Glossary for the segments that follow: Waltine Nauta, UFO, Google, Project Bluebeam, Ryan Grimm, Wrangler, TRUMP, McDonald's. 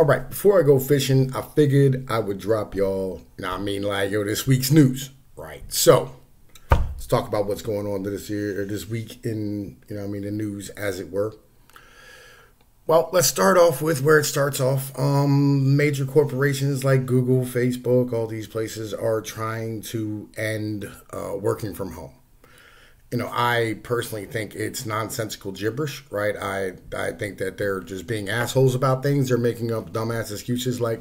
All right, before I go fishing, I figured I would drop y'all, this week's news, right? So let's talk about what's going on this week in, the news, as it were. Well, let's start off with where it starts off. Major corporations like Google, Facebook, all these places are trying to end working from home. I personally think it's nonsensical gibberish, right? I think that they're just being assholes about things. They're making up dumbass excuses like,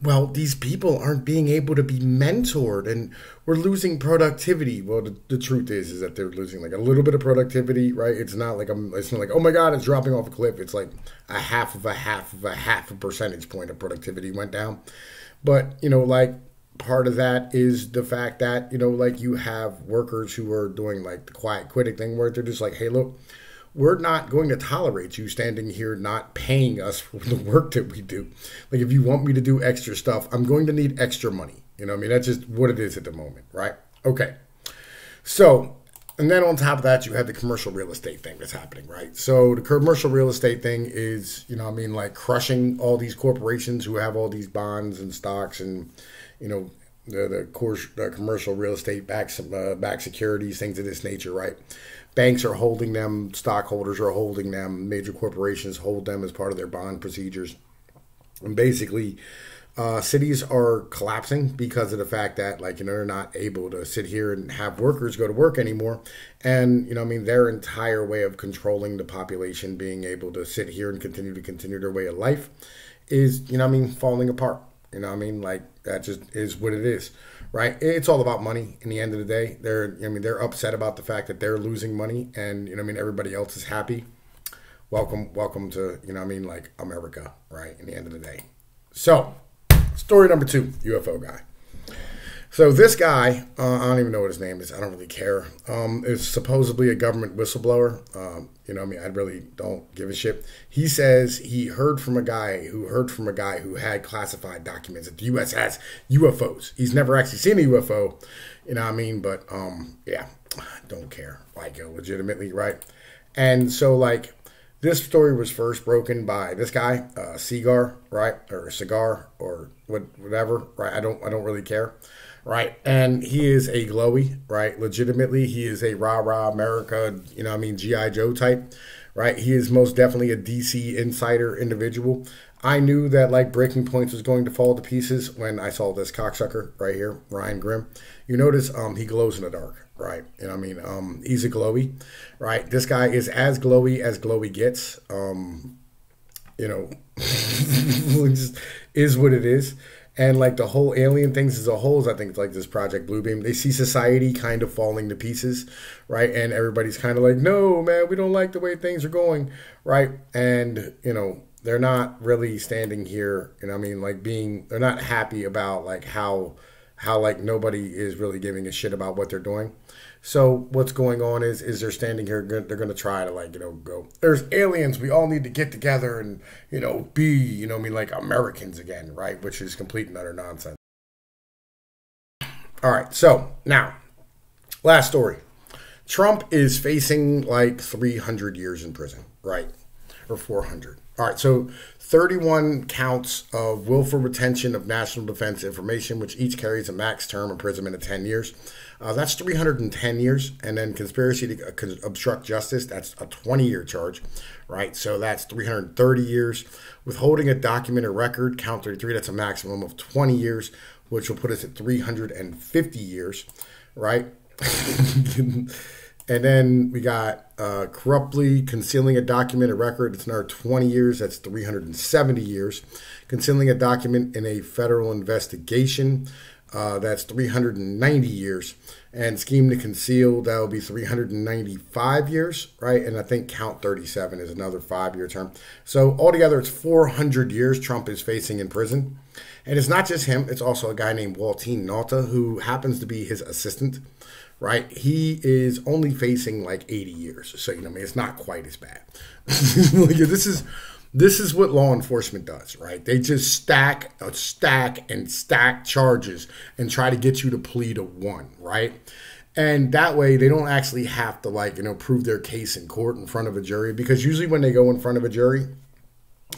well, these people aren't being able to be mentored and we're losing productivity. Well, the truth is that they're losing like a little bit of productivity, right? It's not like, oh my God, it's dropping off a cliff. It's like a half a percentage point of productivity went down. But, part of that is the fact that, you have workers who are doing like the quiet quitting thing where they're just like, hey, look, we're not going to tolerate you standing here not paying us for the work that we do. Like, if you want me to do extra stuff, I'm going to need extra money. That's just what it is at the moment, right? Okay. So, and then on top of that, you have the commercial real estate thing that's happening, right? So the commercial real estate thing is, crushing all these corporations who have all these bonds and stocks and, the commercial real estate backed securities, things of this nature, right? Banks are holding them, stockholders are holding them, major corporations hold them as part of their bond procedures. And basically, cities are collapsing because of the fact that, they're not able to sit here and have workers go to work anymore. And, their entire way of controlling the population, being able to sit here and continue their way of life is, falling apart. That just is what it is, right? It's all about money. In the end of the day, they're upset about the fact that they're losing money, and everybody else is happy. Welcome to America, right? In the end of the day. So, story number two, UFO guy. So this guy, I don't even know what his name is. I don't really care. Is supposedly a government whistleblower. I really don't give a shit. He says he heard from a guy who had classified documents that the U.S. has UFOs. He's never actually seen a UFO. But yeah, don't care. Legitimately, right? And so this story was first broken by this guy, Cigar, right, or Cigar, or whatever, right? I don't really care. Right, and he is a glowy, right? Legitimately, he is a rah-rah America, G.I. Joe type, right? He is most definitely a DC insider individual. I knew that Breaking Points was going to fall to pieces when I saw this cocksucker right here, Ryan Grimm. You notice he glows in the dark, right? He's a glowy, right? This guy is as glowy gets. Just is what it is. And the whole alien things as a whole is, I think, it's this Project Bluebeam. They see society kind of falling to pieces, right? And everybody's kind of like, no, man, we don't like the way things are going, right? And, they're not really standing here, they're not happy about, how nobody is really giving a shit about what they're doing. So what's going on is they're standing here, they're going to try to, go, there's aliens, we all need to get together and, be, Americans again, right? Which is complete and utter nonsense. All right, so now, last story. Trump is facing, 300 years in prison, right? Or 400. All right, so 31 counts of willful retention of national defense information, which each carries a max term imprisonment of 10 years. That's 310 years. And then conspiracy to obstruct justice, that's a 20-year charge, right? So that's 330 years. Withholding a document or record, count 33, that's a maximum of 20 years, which will put us at 350 years, right? And then we got corruptly concealing a document, a record. It's another 20 years. That's 370 years. Concealing a document in a federal investigation. That's 390 years. And scheme to conceal, that will be 395 years, right? And I think count 37 is another 5-year term. So altogether, it's 400 years Trump is facing in prison. And it's not just him. It's also a guy named Waltine Nauta, who happens to be his assistant. Right, he is only facing 80 years, so it's not quite as bad. This is what law enforcement does, right? They just stack charges and try to get you to plead to one, right? And that way they don't actually have to prove their case in court in front of a jury, because usually when they go in front of a jury,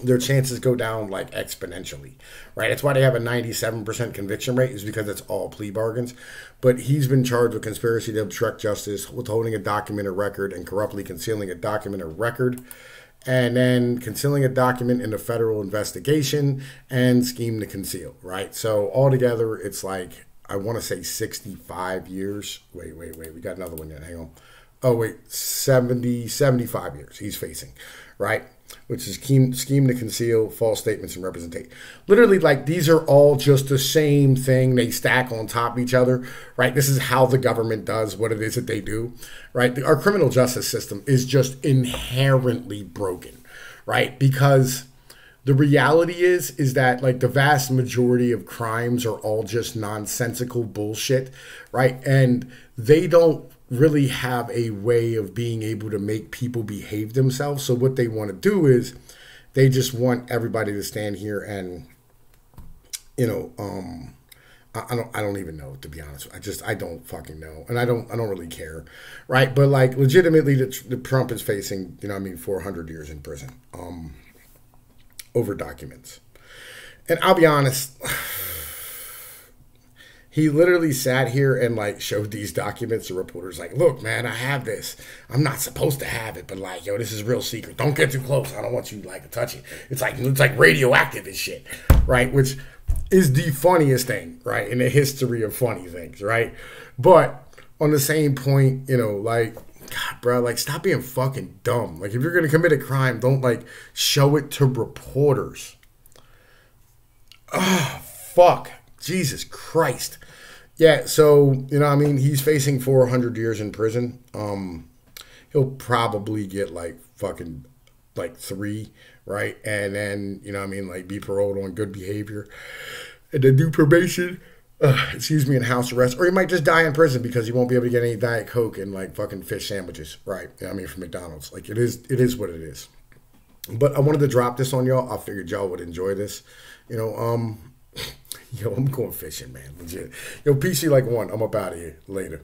their chances go down like exponentially, right? That's why they have a 97% conviction rate, is because it's all plea bargains. But he's been charged with conspiracy to obstruct justice, withholding a document or record, and corruptly concealing a document or record, and then concealing a document in a federal investigation, and scheme to conceal, right? So altogether, it's like, I want to say 65 years. Wait, we got another one yet. Hang on. Oh, wait, 75 years he's facing, right? Which is scheme to conceal, false statements, and representate. Literally, like, these are all just the same thing. They stack on top of each other, right? This is how the government does what it is that they do, right? Our criminal justice system is just inherently broken, right? Because the reality is that, like, the vast majority of crimes are all just nonsensical bullshit, right? And they don't really have a way of being able to make people behave themselves. So what they want to do is they just want everybody to stand here and, you know, I don't even know, to be honest. I don't fucking know. And I don't really care. Right. But like, legitimately, the Trump is facing, you know, I mean, 400 years in prison, over documents. And I'll be honest, he literally sat here and like showed these documents to reporters like, look, man, I have this. I'm not supposed to have it, but like, yo, this is real secret. Don't get too close. I don't want you like to touch it. It's like radioactive and shit, right? Which is the funniest thing, right? In the history of funny things, right? But on the same point, you know, like, God, bro, like, stop being fucking dumb. Like, if you're going to commit a crime, don't like show it to reporters. Oh, fuck. Jesus Christ. Yeah, so, you know, I mean, he's facing 400 years in prison. He'll probably get like fucking like 3, right? And then, you know, I mean, like, be paroled on good behavior and then do probation, and house arrest. Or he might just die in prison because he won't be able to get any Diet Coke and like fucking fish sandwiches, right? You know, I mean, from McDonald's. Like, it is what it is. But I wanted to drop this on y'all. I figured y'all would enjoy this, you know. Yo, I'm going fishing, man. Legit. Yo, PC like one. I'm up out of here. Later.